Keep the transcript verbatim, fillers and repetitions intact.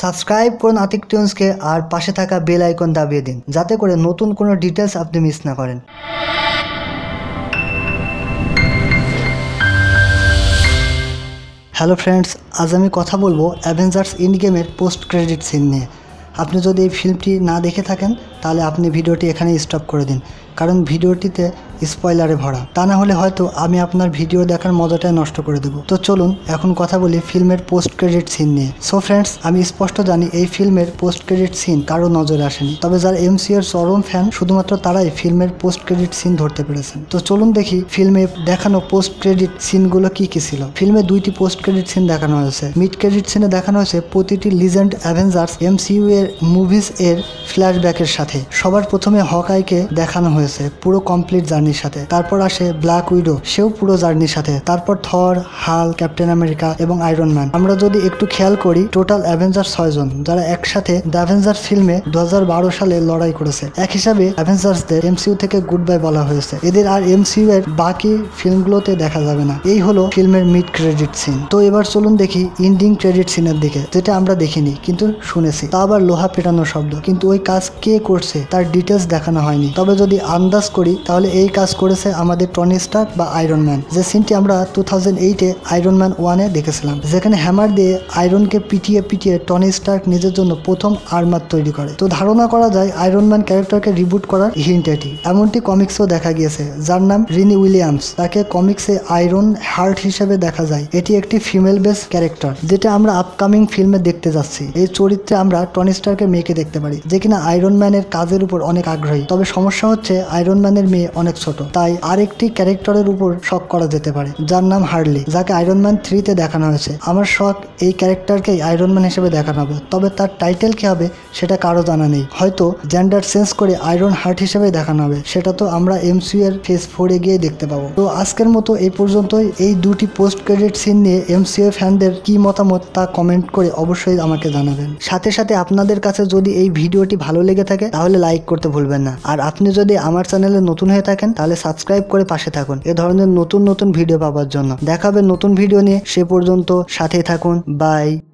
Subscribe করুন আতিক টিউনসকে আর পাশে থাকা বেল আইকন দাবিয়ে দিন যাতে করে নতুন কোনো ডিটেইলস আপনি মিস না করেন। হ্যালো ফ্রেন্ডস, আজ আমি কথা বলবো অ্যাভেঞ্জার্স এন্ড গেমের পোস্ট ক্রেডিট সিন নিয়ে। আপনি যদি এই ফিল্মটি না দেখে থাকেন তাহলে আপনি ভিডিওটি এখানে স্টপ করে দিন, কারণ ভিডিওটিতে স্পয়লারে ভরা। তা না হলে হয়তো আমি আপনার ভিডিও দেখার মজাটাই নষ্ট করে দেবো। তো চলুন এখন কথা বলি ফিল্মের পোস্ট ক্রেডিট সিন নিয়ে। সো ফ্রেন্ডস, আমি স্পষ্ট জানি এই ফিল্মের পোস্ট ক্রেডিট সিন কারো নজরে আসেনি, তবে যারা এমসিইউ এর চরম ফ্যান শুধুমাত্র তারাই ফিল্মের পোস্ট ক্রেডিট সিন ধরতে পেরেছেন। তো চলুন দেখি ফিল্মে দেখানো পোস্ট ক্রেডিট সিনগুলো কি কি ছিল। ফিল্মে দুইটি পোস্ট ক্রেডিট সিন দেখানো হয়েছে। মিড ক্রেডিট সিনে দেখানো হয়েছে প্রতিটি লিজেন্ড অ্যাভেঞ্জার্স এমসিইউ এর মুভিজ এর ফ্ল্যাশব্যাকের সাথে। সবার প্রথমে হকাইকে দেখানো হয়েছে পুরো কমপ্লিট জার্নির সাথে, তারপর আসে ব্ল্যাক উইডো, সেও পুরো জার্নির সাথে, তারপর থর, হাল, ক্যাপ্টেন আমেরিকা এবং আয়রন ম্যান। আমরা যদি একটু খেয়াল করি টোটাল অ্যাভেঞ্জার ছয় জন, যারা একসাথে দ্য অ্যাভেঞ্জার ফিল্মে দু হাজার বারো সালে লড়াই করেছে। এক হিসাবে অ্যাভেঞ্জার্সদের এমসিইউ থেকে গুড বাই বলা হয়েছে, এদের আর এমসিইউ এর বাকি ফিল্মগুলোতে দেখা যাবে না। এই হলো ফিল্মের মিড ক্রেডিট সিন। তো এবার চলুন দেখি এন্ডিং ক্রেডিট সিনের দিকে, যেটা আমরা দেখিনি কিন্তু শুনেছি, তা আবার লোহা পেটানো শব্দ, কিন্তু ওই কাজ কে করছে তার ডিটেলস দেখানো হয়নি। তবে যদি আন্দাজ করি তাহলে এই কাজ করেছে আমাদের টনি স্টার্ক বা আয়রন ম্যান, যে সিনটি আমরা টু থাউজেন্ড এইটে আয়রন ম্যান ওয়ানে দেখেছিলাম, যেখানে হ্যামার দিয়ে আয়রনকে পিটিয়ে পিটিয়ে টনি স্টার্ক নিজের জন্য প্রথম আর্মার তৈরি করে। তো ধারণা করা যায় আয়রন ম্যান ক্যারেক্টারকে রিবুট করার হিন্ট এটি। এমনটি কমিক্সেও দেখা গিয়েছে, যার নাম রিনি উইলিয়ামস, তাকে কমিক্সে আয়রন হার্ট হিসেবে দেখা যায়। এটি একটি ফিমেল বেস ক্যারেক্টার যেটা আমরা আপকামিং ফিল্মে দেখতে যাচ্ছি। এই চরিত্রে আমরা টনি স্টার্কের মেয়েকে দেখতে পারি, যে কিনা আয়রন ম্যানের কাজের উপর অনেক আগ্রহী। তবে সমস্যা হচ্ছে আয়রন ম্যানের মেয়ে অনেক ছোট, তাই আরেকটি ক্যারেক্টারের উপর শখ করা যেতে পারে, যার নাম হার্লি, যাকে আয়রন ম্যান থ্রিতে দেখানো হয়েছে। আমার শখ এই ক্যারেক্টারকেই আয়রন ম্যান হিসেবে দেখানো হবে, তবে তার টাইটেল কি হবে সেটা কারো জানা নেই। হয়তো জেন্ডার চেঞ্জ করে আয়রন হার্ট হিসেবে দেখানো হবে, সেটা তো আমরা এমসিইউ এর ফেজ ফোরে গিয়ে দেখতে পাবো। তো আজকের মতো এই পর্যন্তই। এই দুটি পোস্ট ক্রেডিট সিন নিয়ে এমসিইউ ফ্যানদের কি মতামত তা কমেন্ট করে অবশ্যই আমাকে জানাবেন। সাথে সাথে আপনাদের কাছে যদি এই ভিডিওটি ভালো লেগে থাকে তাহলে লাইক করতে ভুলবেন না, আর আপনি যদি আমার চ্যানেলে নতুন হয়ে থাকেন তাহলে সাবস্ক্রাইব করে পাশে থাকুন এ ধরনের নতুন নতুন ভিডিও পাওয়ার জন্য। দেখা হবে নতুন ভিডিও নিয়ে, সে পর্যন্ত সাথে থাকুন। বাই।